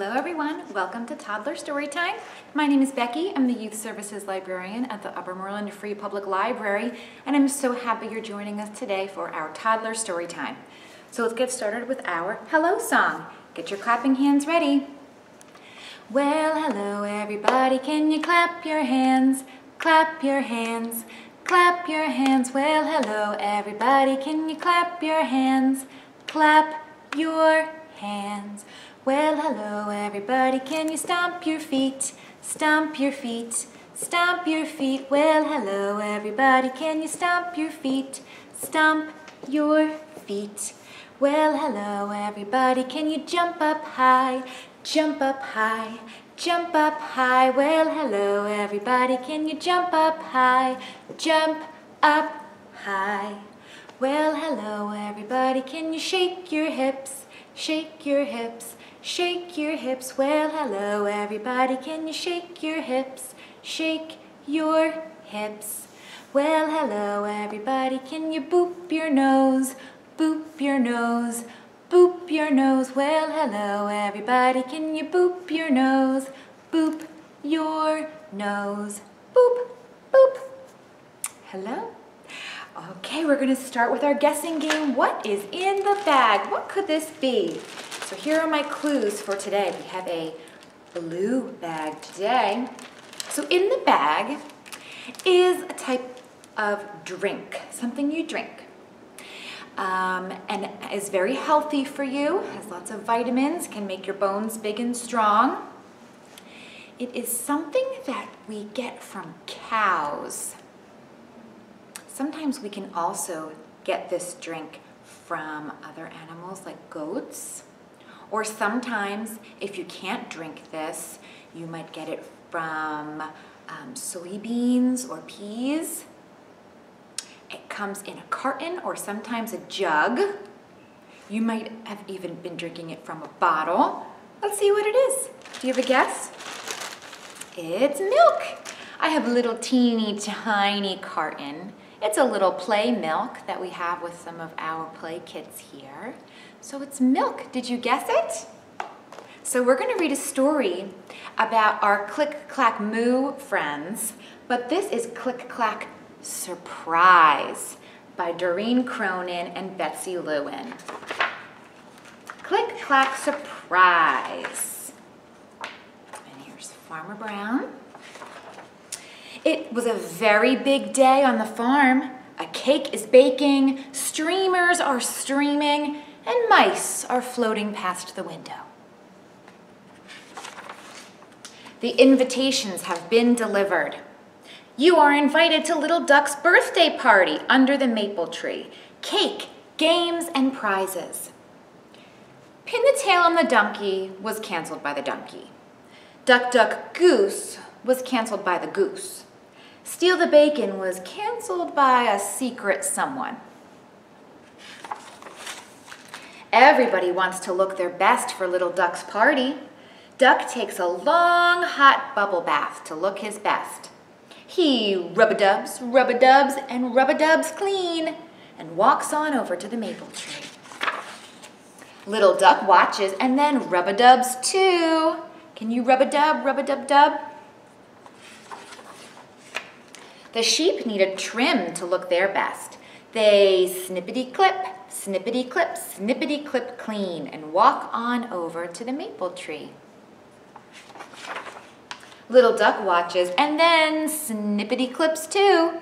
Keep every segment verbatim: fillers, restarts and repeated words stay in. Hello everyone, welcome to Toddler Storytime. My name is Becky, I'm the Youth Services Librarian at the Upper Moreland Free Public Library, and I'm so happy you're joining us today for our Toddler Storytime. So let's get started with our hello song. Get your clapping hands ready. Well, hello everybody, can you clap your hands? Clap your hands, clap your hands. Well, hello everybody, can you clap your hands? Clap your hands. Well, hello everybody, can you stomp your feet? Stomp your feet, stomp your feet. Well, hello everybody, can you stomp your feet? Stomp your feet. Well, hello everybody, can you jump up high? Jump up high, jump up high. Well, hello everybody, can you jump up high? Jump up high. Well, hello everybody, can you shake your hips? Shake your hips, shake your hips. Well, hello everybody, can you shake your hips? Shake your hips. Well, hello everybody, can you boop your nose? Boop your nose, boop your nose. Well, hello everybody, can you boop your nose? Boop your nose. Boop, boop. Hello? Okay, we're going to start with our guessing game. What is in the bag? What could this be? So here are my clues for today. We have a blue bag today. So in the bag is a type of drink, something you drink, um, and is very healthy for you, has lots of vitamins, can make your bones big and strong. It is something that we get from cows. Sometimes we can also get this drink from other animals like goats, or sometimes if you can't drink this, you might get it from um, soybeans or peas. It comes in a carton or sometimes a jug. You might have even been drinking it from a bottle. Let's see what it is. Do you have a guess? It's milk. I have a little teeny tiny carton. It's a little play milk that we have with some of our play kits here. So it's milk. Did you guess it? So we're going to read a story about our Click Clack Moo friends, but this is Click Clack Surprise by Doreen Cronin and Betsy Lewin. Click Clack Surprise. And here's Farmer Brown. It was a very big day on the farm. A cake is baking, streamers are streaming, and mice are floating past the window. The invitations have been delivered. You are invited to Little Duck's birthday party under the maple tree. Cake, games, and prizes. Pin the Tail on the Donkey was canceled by the donkey. Duck, Duck, Goose was canceled by the goose. Steal the Bacon was canceled by a secret someone. Everybody wants to look their best for Little Duck's party. Duck takes a long hot bubble bath to look his best. He rub-a-dubs, rub-a-dubs, and rub-a-dubs clean, and walks on over to the maple tree. Little Duck watches and then rub-a-dubs too. Can you rub-a-dub, rub-a-dub-dub? The sheep need a trim to look their best. They snippety-clip, snippety-clip, snippety-clip clean and walk on over to the maple tree. Little Duck watches and then snippety-clips too.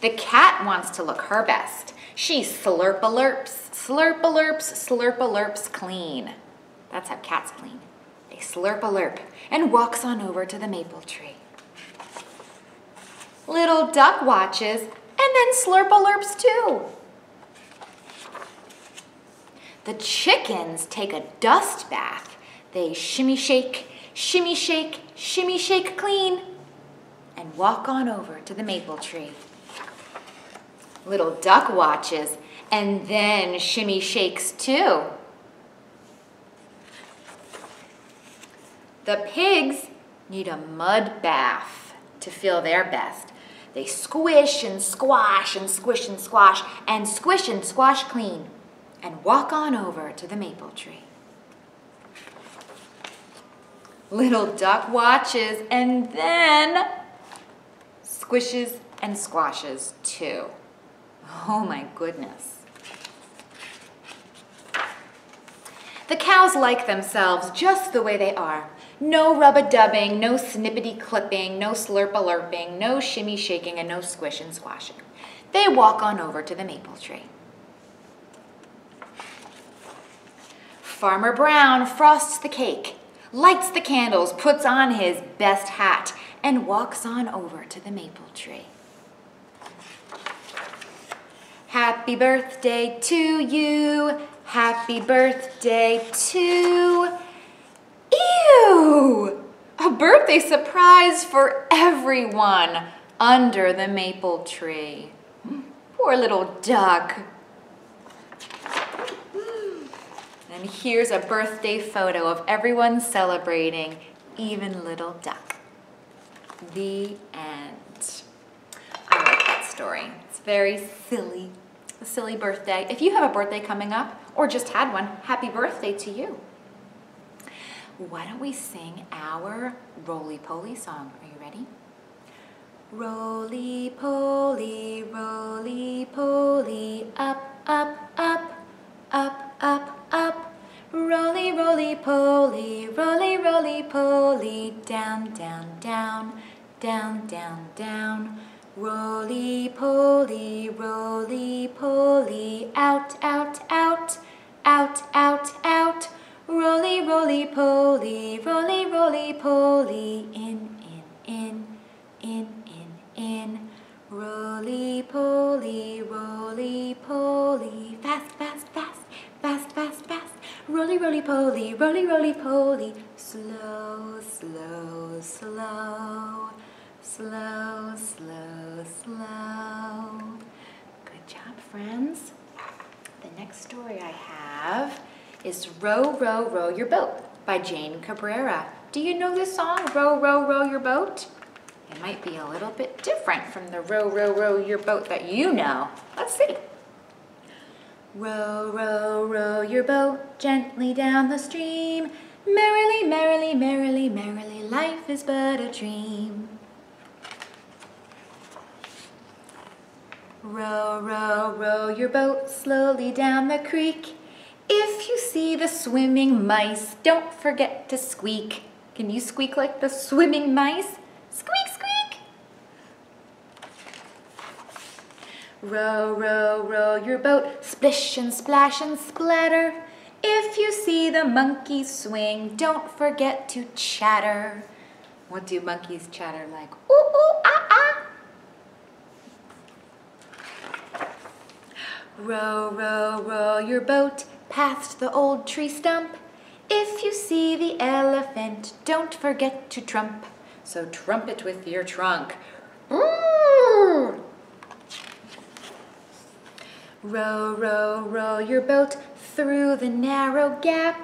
The cat wants to look her best. She slurp-a-lurps, slurp-a-lurps, slurp-a-lurps clean. That's how cats clean. They slurp-a-lurp and walks on over to the maple tree. Little Duck watches and then slurp-a-lurps too. The chickens take a dust bath. They shimmy shake, shimmy shake, shimmy shake clean, and walk on over to the maple tree. Little Duck watches and then shimmy shakes too. The pigs need a mud bath to feel their best. They squish and squash and squish and squash and squish and squash clean and walk on over to the maple tree. little duck watches, and then squishes and squashes too. Oh my goodness. The cows like themselves just the way they are. No rub-a-dubbing, no snippety-clipping, no slurp-a-lurping, no shimmy-shaking, and no squish and squashing. They walk on over to the maple tree. Farmer Brown frosts the cake, lights the candles, puts on his best hat, and walks on over to the maple tree. Happy birthday to you, happy birthday to... Ew! A birthday surprise for everyone under the maple tree. Poor little duck. And here's a birthday photo of everyone celebrating, even little duck. The end. I like that story. It's very silly. A silly birthday. If you have a birthday coming up, or just had one, happy birthday to you. Why don't we sing our roly-poly song? Are you ready? Roly-poly, roly-poly, up, up, up, up, up, up. Roly, roly-poly, roly, roly-poly, down, down, down, down, down, down. Roly-poly, roly-poly, out, out, out, out, out, out. Roly, roly, poly, roly, roly, poly, in, in, in, in, in, in. Roly, poly, roly, poly, fast, fast, fast, fast, fast, fast. Roly, roly, poly, roly, roly, poly, slow, slow, slow, slow, slow, slow. Good job, friends. The next story I have is Row, Row, Row Your Boat by Jane Cabrera. Do you know this song, Row, Row, Row Your Boat? It might be a little bit different from the Row, Row, Row Your Boat that you know. Let's see. Row, row, row your boat gently down the stream. Merrily, merrily, merrily, merrily, life is but a dream. Row, row, row your boat slowly down the creek. If you see the swimming mice, don't forget to squeak. Can you squeak like the swimming mice? Squeak, squeak! Row, row, row your boat, splish and splash and splatter. If you see the monkeys swing, don't forget to chatter. What do monkeys chatter like? Ooh, ooh, ah, ah! Row, row, row your boat, past the old tree stump. If you see the elephant, don't forget to trump. So trumpet with your trunk. Roar! Row, row, row your boat through the narrow gap.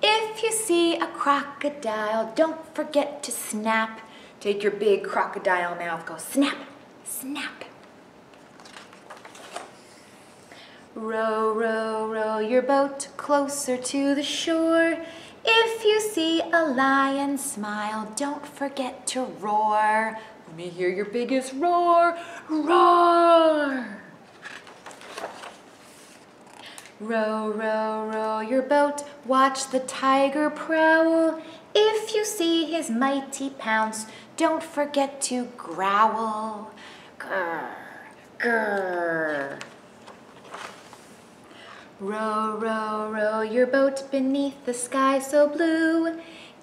If you see a crocodile, don't forget to snap. Take your big crocodile mouth, go snap, snap. Row, row, row your boat closer to the shore. If you see a lion smile, don't forget to roar. Let me hear your biggest roar. Roar! Row, row, row your boat, watch the tiger prowl. If you see his mighty pounce, don't forget to growl. Grr, grr. Row, row, row your boat beneath the sky so blue.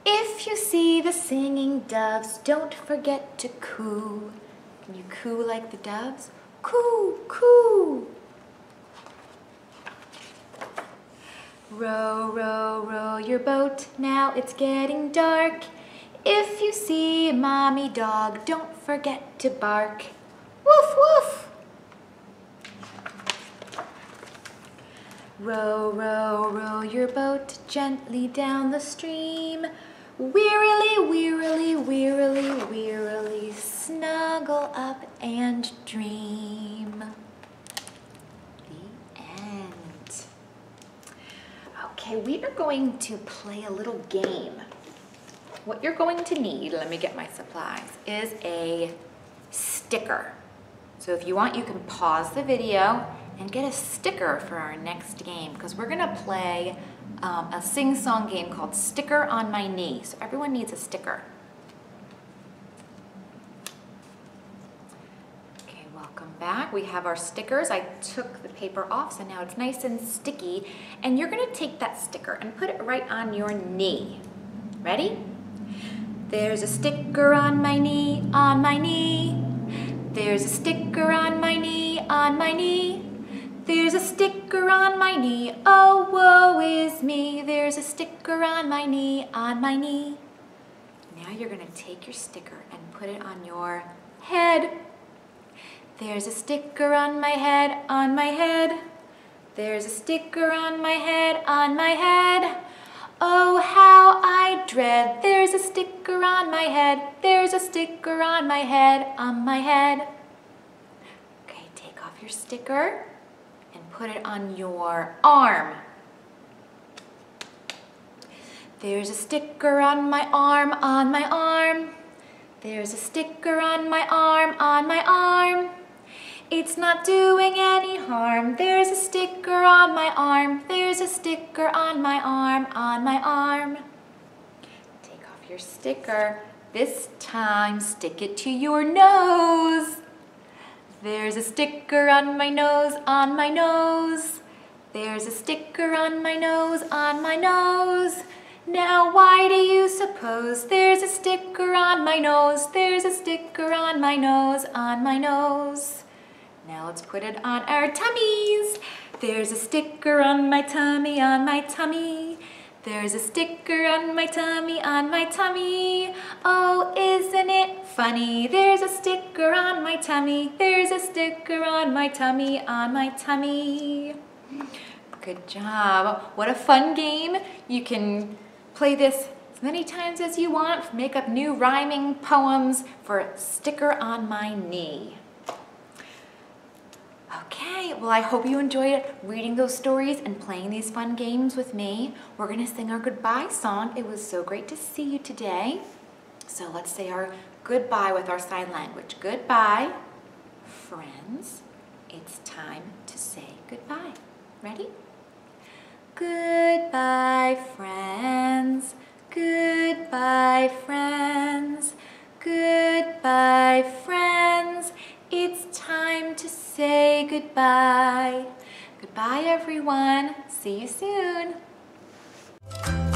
If you see the singing doves, don't forget to coo. Can you coo like the doves? Coo, coo. Row, row, row your boat, now it's getting dark. If you see mommy dog, don't forget to bark. Woof, woof. Row, row, row your boat gently down the stream. Wearily, wearily, wearily, wearily, snuggle up and dream. The end. Okay, we are going to play a little game. what you're going to need, let me get my supplies, is a sticker. So if you want, you can pause the video and get a sticker for our next game, because we're gonna play um, a sing-song game called Sticker on My Knee. So everyone needs a sticker. Okay, welcome back. We have our stickers. I took the paper off, so now it's nice and sticky. And you're gonna take that sticker and put it right on your knee. Ready? There's a sticker on my knee, on my knee. There's a sticker on my knee, on my knee. There's a sticker on my knee, oh woe is me. There's a sticker on my knee, on my knee. Now you're gonna take your sticker and put it on your head. There's a sticker on my head, on my head. There's a sticker on my head, on my head. Oh, how I dread, there's a sticker on my head, there's a sticker on my head, on my head. Okay, take off your sticker and put it on your arm. There's a sticker on my arm, on my arm. There's a sticker on my arm, on my arm. It's not doing any harm. There's a sticker on my arm. There's a sticker on my arm, on my arm. Take off your sticker. This time, stick it to your nose. There's a sticker on my nose, on my nose. There's a sticker on my nose, on my nose. Now why do you suppose there's a sticker on my nose? There's a sticker on my nose, on my nose. Now let's put it on our tummies. There's a sticker on my tummy, on my tummy. There's a sticker on my tummy, on my tummy. Oh, isn't it funny? There's a sticker on my tummy. There's a sticker on my tummy, on my tummy. Good job. What a fun game. You can play this as many times as you want. Make up new rhyming poems for Sticker on My Knee. Okay, well, I hope you enjoyed reading those stories and playing these fun games with me. We're gonna sing our goodbye song. It was so great to see you today. So let's say our goodbye with our sign language. Goodbye, friends. It's time to say goodbye. Ready? Goodbye, friends. Goodbye, friends. Goodbye, friends. It's time to say goodbye. Goodbye, everyone. See you soon.